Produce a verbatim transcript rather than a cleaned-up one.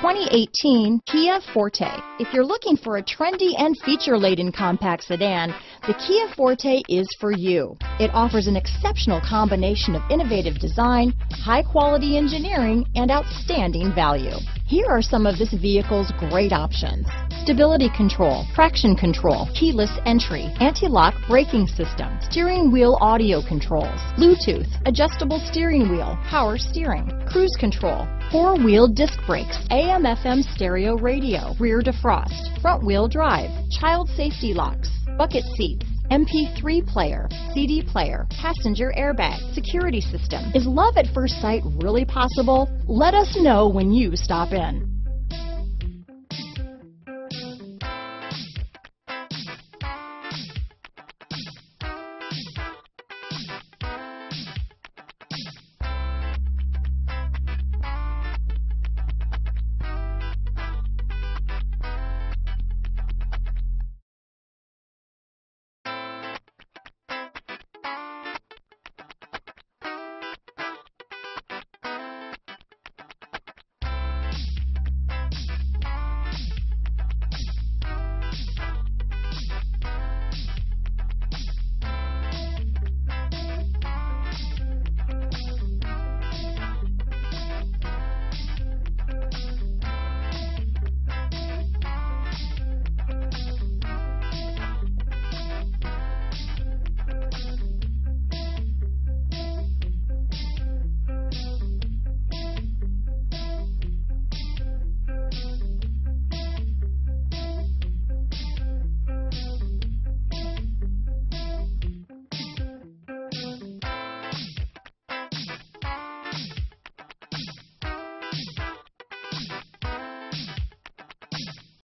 twenty eighteen Kia Forte. If you're looking for a trendy and feature-laden compact sedan, the Kia Forte is for you. It offers an exceptional combination of innovative design, high-quality engineering, and outstanding value. Here are some of this vehicle's great options: stability control, traction control, keyless entry, anti-lock braking system, steering wheel audio controls, Bluetooth, adjustable steering wheel, power steering, cruise control, four-wheel disc brakes, A M F M stereo radio, rear defrost, front-wheel drive, child safety locks, bucket seats, M P three player, C D player, passenger airbag, security system. Is love at first sight really possible? Let us know when you stop in.